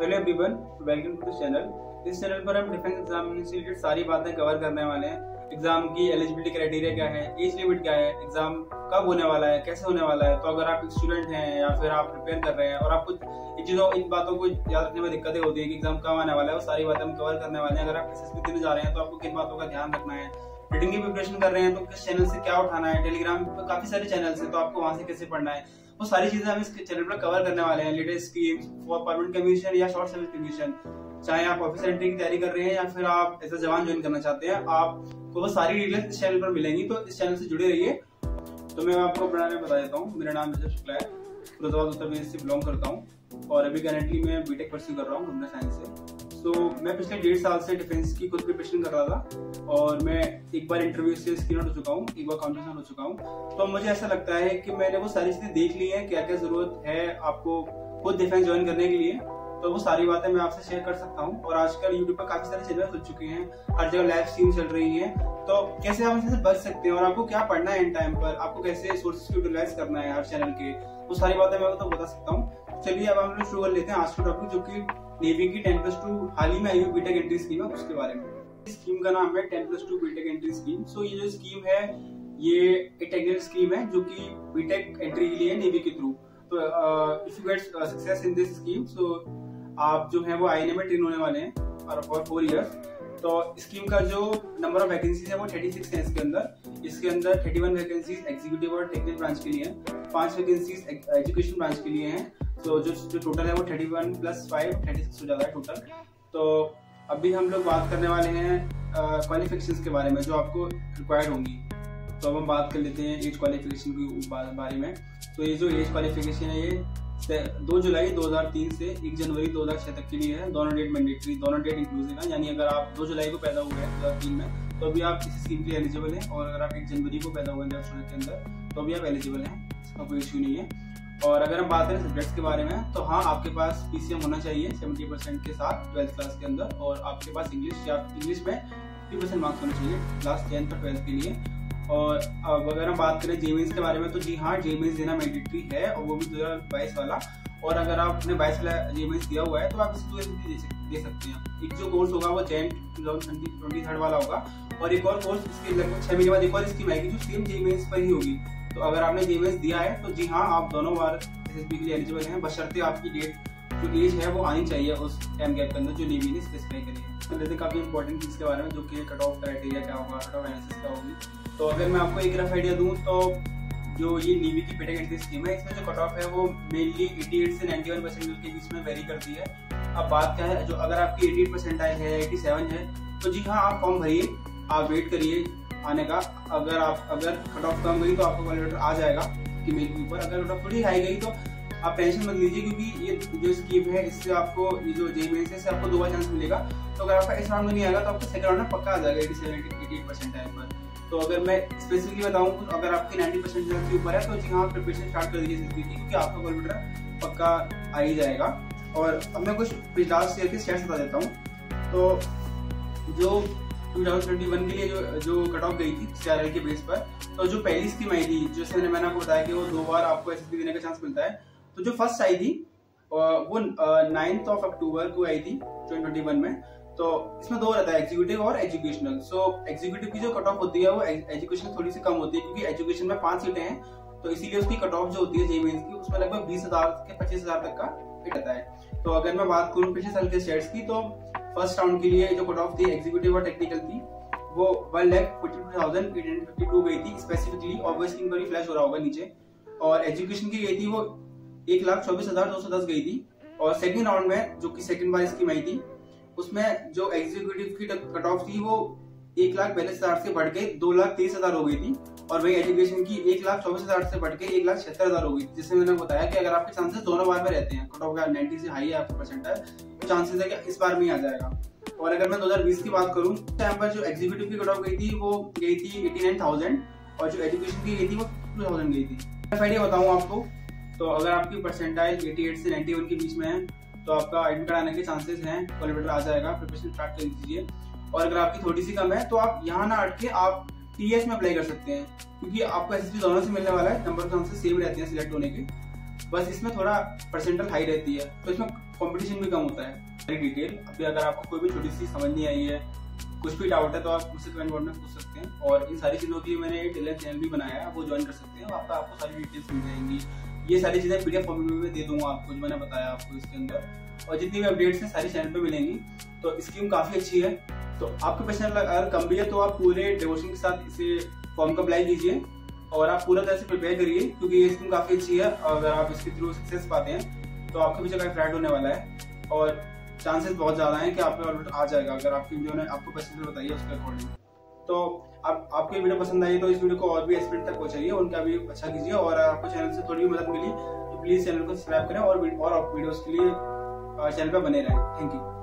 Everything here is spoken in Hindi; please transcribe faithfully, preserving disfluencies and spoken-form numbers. Hello everyone, welcome to the channel. इस चैनल पर हम डिफेंस एग्जामिनेशन से रिलेटेड सारी बातें कवर करने वाले हैं। एग्जाम की एलिजिबिलिटी क्राइटेरिया क्या है, एज लिमिट क्या है, एग्जाम कब होने वाला है, कैसे होने वाला है। तो अगर आप स्टूडेंट हैं या फिर आप प्रिपेयर कर रहे हैं और आपको इन चीज़ों इन बातों को याद रखने में दिक्कतें होती है कि एग्जाम कब आने वाला है, वो सारी बातें हम कवर करने वाले हैं। अगर आप एस एस बी देने जा रहे हैं तो आपको किन बातों का ध्यान रखना है, रिटिंग की प्रिपरेशन कर रहे हैं तो किस चैनल से क्या उठाना है, टेलीग्राम पर काफी सारे चैनल्स हैं तो आपको वहाँ से कैसे पढ़ना है, वो सारी चीजें हम इस चैनल पर कवर करने वाले हैं। Latest schemes for permanent commission या शॉर्ट सर्विस कमीशन, चाहे आप ऑफिसर एंट्री की तैयारी कर रहे हैं या फिर आप एज अ जवान ज्वाइन करना चाहते हैं, आपको वो सारी डिटेल्स इस चैनल पर मिलेंगी। तो इस चैनल से जुड़े रहिए। तो मैं आपको अपना नाम बता देता हूँ। मेरा नाम यश शुक्ला है, फिरोजाबाद उत्तर प्रदेश से बिलोंग करता हूँ और अभी करेंटली मैं बीटेक परस्यू कर रहा हूँ कंप्यूटर साइंस से। तो मैं पिछले डेढ़ साल से डिफेंस की खुद प्रिपरेशन कर रहा था और मैं एक बार इंटरव्यू से स्क्रीन आउट हो चुका हूँ, एक बार कॉम्पिटिशन हो चुका हूँ। तो मुझे ऐसा लगता है कि मैंने वो सारी चीज़ें देख ली हैं, क्या क्या जरूरत है आपको खुद डिफेंस ज्वाइन करने के लिए। तो वो सारी बातें मैं आपसे शेयर कर सकता हूँ। और आजकल यूट्यूब पर काफी सारे चैनल हो चुके हैं, हर जगह लाइव स्ट्रीम चल रही है, तो कैसे आप इससे बच सकते हैं और आपको क्या पढ़ना है इन टाइम पर, आपको कैसे सोर्सेज को यूटिलाइज करना है हर चैनल के, वो सारी बातें मैं आपको बता सकता हूँ। चलिए अब हम लोग शुरू कर लेते हैं आज का टॉपिक, जो कि नेवी की टेन प्लस टू हाल ही में आई हुई बीटेक एंट्री स्कीम है, उसके बारे में। स्कीम का नाम है ten plus two BTech entry scheme. So ये जो स्कीम है ये एक टेक्निकल स्कीम है जो कि बीटेक एंट्री के लिए है नेवी के थ्रू। तो if you get success in this scheme so आप जो है वो आई एन ए में ट्रेन होने वाले हैं और फॉर फोर ईयर्स। तो स्कीम का जो नंबर ऑफ वैकेंसीज है वो छत्तीस है इसके अंदर। इसके अंदर इकतीस वैकेंसीज एग्जीक्यूटिव और टेक्निकल ब्रांच के लिए हैं, पांच वैकेंसीज एजुकेशन ब्रांच के लिए हैं। तो जो जो टोटल है वो इकतीस प्लस फाइव छत्तीस हो जाता है टोटल। तो अभी हम लोग बात करने वाले हैं क्वालिफिकेशंस के बारे में जो आपको रिक्वायर्ड होंगी। तो अब हम बात कर लेते हैं एज क्वालिफिकेशन के बारे में। तो ये जो एज क्वालिफिकेशन है ये दो जुलाई दो हज़ार तीन से एक जनवरी दो हज़ार छः तक के लिए है। दोनों डेट मैंडेटरी, दोनों डेट इंक्लूसिव है, यानी अगर आप दो जुलाई को पैदा हुए हैं दो हज़ार तीन में तो अभी आप इस स्कीम के लिए एलिजिबल हैं, और अगर आप एक जनवरी को पैदा हुए हैं दो हज़ार सोलह के अंदर तो अभी आप एलिजिबल हैं, इसका कोई इश्यू नहीं है। और अगर हम बात करें सब्जेक्ट्स के बारे में तो हाँ, आपके पास पीसीएम होना चाहिए सत्तर परसेंट के साथ ट्वेल्थ क्लास के अंदर, और आपके पास इंग्लिश या इंग्लिश में पचास परसेंट मार्क्स होने चाहिए क्लास टेंथ और ट्वेल्थ के लिए। और अब अगर हम बात करें जे मेंस के बारे में तो जी हाँ, जे मेंस देना मैंडेटरी है और वो भी दो हज़ार बाईस वाला। और अगर आपने बाईस वाला जे मेंस दिया हुआ है तो आप इसको दे सकते हैं। एक जो कोर्स होगा वो जैन ट्वेंटी थर्ड वाला होगा, और एक और कोर्स इसके लगभग छः महीने बाद एक और स्कीम आएगी जो सेम जे मेंस पर ही होगी। तो अगर आपने जेमेंस दिया है तो जी हाँ, आप दोनों बार एसएसबी के लिए एलिजिबल हैं, बशर्ते आपकी डेट जो एज है वो आनी चाहिए उस टाइम गैप के अंदर जो नेवी ने स्पेसिफाई करी है। जैसे काफ़ी इंपॉर्टेंट चीज़ के बारे में जो कि कट ऑफ क्राइटेरिया क्या होगा, कट ऑफ एनालिसिस क्या होगी। तो अगर मैं आपको एक रफ आइडिया दूँ तो जो ये नेवी की बीटेक एंट्री स्कीम है इसमें जो कट ऑफ है वो मेनली एट्टी एट से नाइन्टी वन परसेंटाइल के बीच में वेरी करती है। अब बात क्या है, जो अगर आपकी एटी एट परसेंटाइल है, एटी सेवन है, तो जी हाँ आप फॉर्म भरिए, आप वेट करिए आने का। अगर आप अगर कट ऑफ कम गई तो आपका क्वालिफायर आ जाएगा कि मेल के ऊपर। अगर कट ऑफ थोड़ी हाई गई तो आप टेंशन मत लीजिए, क्योंकि ये जो स्कीम है इससे आपको ये जो जे मेंस है इससे आपको दो बार चांस मिलेगा। तो अगर आपका इस राउंड में नहीं आएगा तो आपका सेकंड राउंड में पक्का आ जाएगा eighty seven eighty eight percent time पर। तो अगर मैं स्पेसिफिकली बताऊँ, अगर आपकी नाइन्टी परसेंट चांस के ऊपर है तो जी हाँ प्रिपरेशन स्टार्ट कर दीजिए इसकी, क्योंकि आपका क्वालिफायर पक्का आ ही जाएगा। और अब मैं कुछ लास्ट ईयर के स्टेट्स बता देता हूँ। तो जो दो हज़ार इक्कीस के लिए जो जो कट ऑफ गई थी सीआरएल के बेस पर, तो जो पहली स्कीम आई थी जैसे मैंने आपको बताया कि वो दो बार आपको एसएसबी देने का चांस मिलता है, तो जो फर्स्ट आई थी वो नाइन्थ ऑफ अक्टूबर को आई थी दो हज़ार इक्कीस में। तो इसमें दो रहता है, एग्जीक्यूटिव और एजुकेशनल। सो एग्जीक्यूटिव की जो कट ऑफ होती है वो एजुकेशनल थोड़ी सी कम होती है, क्योंकि एजुकेशन में पाँच सीटें हैं तो इसीलिए उसकी कट ऑफ जो होती है जे मेंस की उसमें लगभग बीस हज़ार के पच्चीस हज़ार तक का रहता है। तो अगर मैं बात करूँ पिछले साल के स्टेट्स की तो फर्स्ट राउंड के लिए जो कट ऑफ थी एग्जीक्यूटिव और टेक्निकल थी वो one lakh forty two thousand eight hundred fifty two गई थी स्पेसिफिकली, और वो स्कीम पर ही फ्लैश हो रहा होगा नीचे। और एजुकेशन की गई थी वो एक लाख चौबीस हजार दो सौ दस गई थी। और सेकंड राउंड में जो कि सेकंड बार स्कीम आई थी उसमें जो एग्जीक्यूटिव की कट ऑफ थी वो एक लाख बयालीस हजार से बढ़ के दो लाख तेईस हजार हो गई थी, और वही एजुकेशन की एक लाख चौबीस हजार से बढ़ के एक लाख छिहत्तर हजार हो गई। जिससे मैंने बताया कि अगर आपके चांसेस दोनों बार में रहते हैं, कट ऑफ का नाइन्टी से हाई है आपका परसेंटेज, चांसेस है कि इस बार भी आ जाएगा। और अगर मैं दो हज़ार बीस की बात करूं टाइम पर जो एग्जीक्यूटिव की कट ऑफ गई थी वो गई थी नवासी हज़ार और जो एजुकेशन की गई थी वो दो हज़ार गई थी। मैं आइडिया बताऊं आपको, तो अगर आपकी परसेंटाइल अठासी से इक्यानवे के बीच में है तो आपका एडमिट आने के चांसेस हैं, क्वालिफायर आ जाएगा, प्रिपरेशन स्टार्ट कर दीजिए। और अगर आपकी थोड़ी सी कम है तो आप यहाँ ना अटके, आप टी एस में अप्लाई कर सकते हैं, क्योंकि आपको एस एस बी दोनों से मिलने वाला है, नंबर चांसेस सेम रहते हैं सिलेक्ट होने के, बस इसमें थोड़ा परसेंटाइल हाई रहती है। तो इसमें कंपटीशन भी कम होता है। डिटेल अभी अगर आपको कोई भी छोटी सी समझ नहीं आई है, कुछ भी डाउट है तो आप मुझसे कमेंट बॉक्स में पूछ सकते हैं। और इन सारी चीज़ों की मैंने टेलीग्राम चैनल भी बनाया है, वो ज्वाइन कर सकते हैं। आपका आपको सारी डिटेल्स मिल जाएंगी। ये सारी चीज़ें पी डी एफ फॉर्मेट में मैं दे दूंगा आपको, जो मैंने बताया आपको इसके अंदर। और जितनी भी अपडेट्स हैं सारी चैनल पर मिलेंगी। तो स्कीम काफ़ी अच्छी है। तो आपके क्वेश्चन अगर कम भी है तो आप पूरे डिवोशन के साथ इसे फॉर्म का अप्लाई कीजिए और आप पूरा तरह से प्रिपेयर करिए, क्योंकि ये स्कीम काफ़ी अच्छी है। अगर आप इसके थ्रू सक्सेस पाते हैं तो आपके पीछे काफ़ी फ्राइड होने वाला है और चांसेस बहुत ज़्यादा हैं कि आप पे ऑर्डर आ जाएगा, अगर आपकी वीडियो ने आपको पसंद है बताइए उसके अकॉर्डिंग। तो आप आपकी वीडियो पसंद आई तो इस वीडियो को और भी एक्सपर्ट तक पहुँचाइए, उनका भी अच्छा कीजिए। और आपको चैनल से थोड़ी भी मदद मिली तो प्लीज़ चैनल को सब्सक्राइब करें और और वीडियोज़ के लिए चैनल पर बने रहें। Thank you.